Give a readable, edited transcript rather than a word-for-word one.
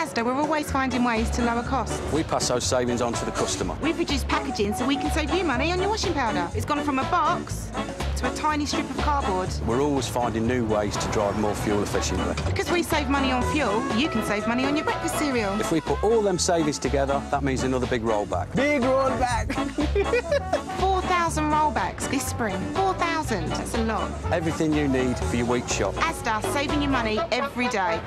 At Asda, we're always finding ways to lower costs. We pass those savings on to the customer. We produce packaging so we can save you money on your washing powder. It's gone from a box to a tiny strip of cardboard. We're always finding new ways to drive more fuel efficiently. Because we save money on fuel, you can save money on your breakfast cereal. If we put all them savings together, that means another big rollback. Big rollback! 4,000 rollbacks this spring. 4,000. That's a lot. Everything you need for your week shop. Asda, saving you money every day.